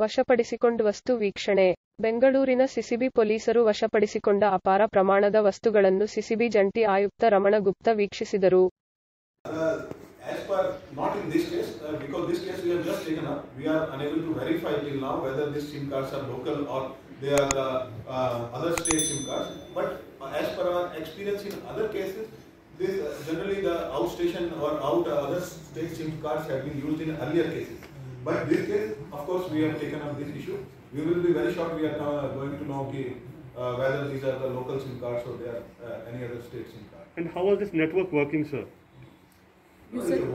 ವಶಪಡಿಸಿಕೊಂಡ ವಸ್ತು ವೀಕ್ಷಣೆ. ಬೆಂಗಳೂರಿನ ಸಿಸಿಬಿ ಪೊಲೀಸರು ವಶಪಡಿಸಿಕೊಂಡ ಅಪಾರ ಪ್ರಮಾಣದ ವಸ್ತುಗಳನ್ನು ಸಿಸಿಬಿ ಜಂಟಿ ಆಯುಕ್ತ ರಮಣ ಗುಪ್ತಾ ವೀಕ್ಷಿಸಿದರು. As per, not in this case, because this case we have just taken up, we are unable to verify till now whether these SIM cards are local or they are the other state SIM cards. But as per our experience in other cases, this generally the outstation or out other state SIM cards have been used in earlier cases. But this case, of course, we have taken up this issue. We will be very short. We are going to know whether these are the local SIM cards or they are any other state SIM card. And how is this network working, sir?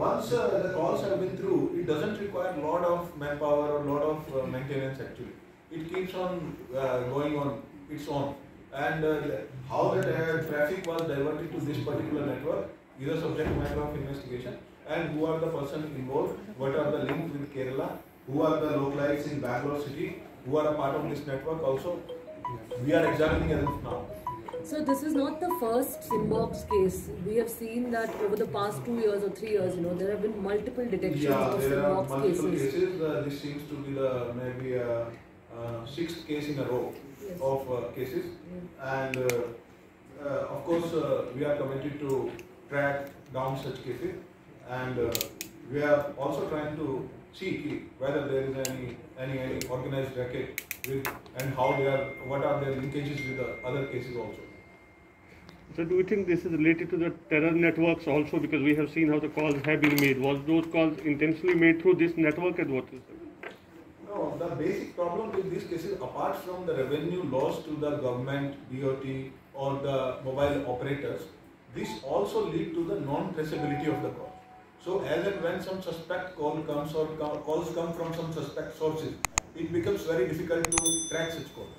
Once the calls have been through, it doesn't require a lot of manpower or lot of maintenance actually. It keeps on going on its own. And how the traffic was diverted to this particular network is a subject matter of investigation. And who are the person involved, what are the links with Kerala, who are the localites in Bangalore city, who are a part of this network also. We are examining as of now. So this is not the first Simbox case. We have seen that over the past 2 years or 3 years, there have been multiple detections of Simbox cases. This seems to be the maybe sixth case in a row of cases. And of course, we are committed to track down such cases. And we are also trying to see whether there is any organized racket with, and how they are, what are their linkages with the other cases also. So do you think this is related to the terror networks also, because we have seen how the calls have been made? Was those calls intentionally made through this network and what is it? No, the basic problem with these cases, apart from the revenue loss to the government, DoT or the mobile operators, this also lead to the non-traceability of the call. So as and when some suspect call comes or calls come from some suspect sources, it becomes very difficult to track such calls.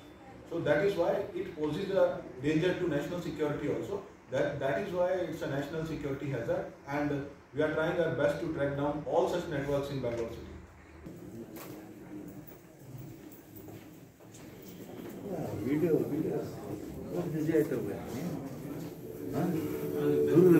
So that is why it poses a danger to national security also. That is why it's a national security hazard, and we are trying our best to track down all such networks in Bangalore city. Yeah, video.